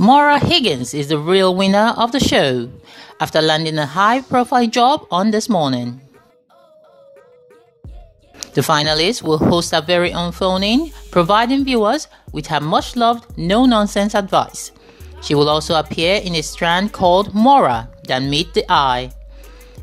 Maura Higgins is the real winner of the show after landing a high-profile job on This Morning. The finalist will host her very own phone-in, providing viewers with her much-loved no-nonsense advice. She will also appear in a strand called Maura Than Meet the Eye,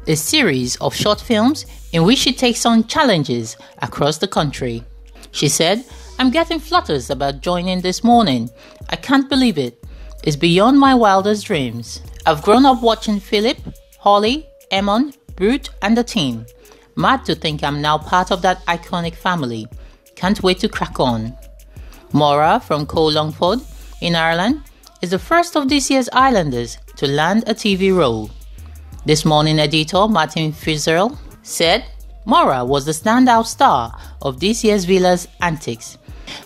a series of short films in which she takes on challenges across the country. She said, "I'm getting flutters about joining This Morning. I can't believe it. It's beyond my wildest dreams. I've grown up watching Philip, Holly, Eamonn, Brute and the team. Mad to think I'm now part of that iconic family. Can't wait to crack on." Maura from Coe Longford in Ireland is the first of this year's Islanders to land a TV role. This Morning editor Martin Fitzgerald said, "Maura was the standout star of this year's Villa's antics,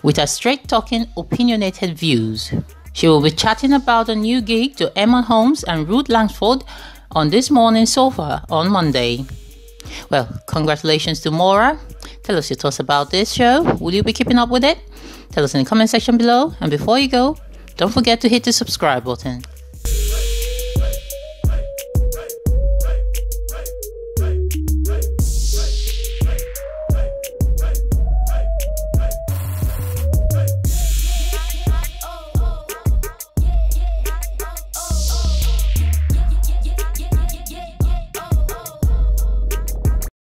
with her straight-talking, opinionated views. She will be chatting about a new gig to Eamonn Holmes and Ruth Langford on This Morning Sofa on Monday." Well, congratulations to Maura. Tell us your thoughts about this show. Will you be keeping up with it? Tell us in the comment section below. And before you go, don't forget to hit the subscribe button.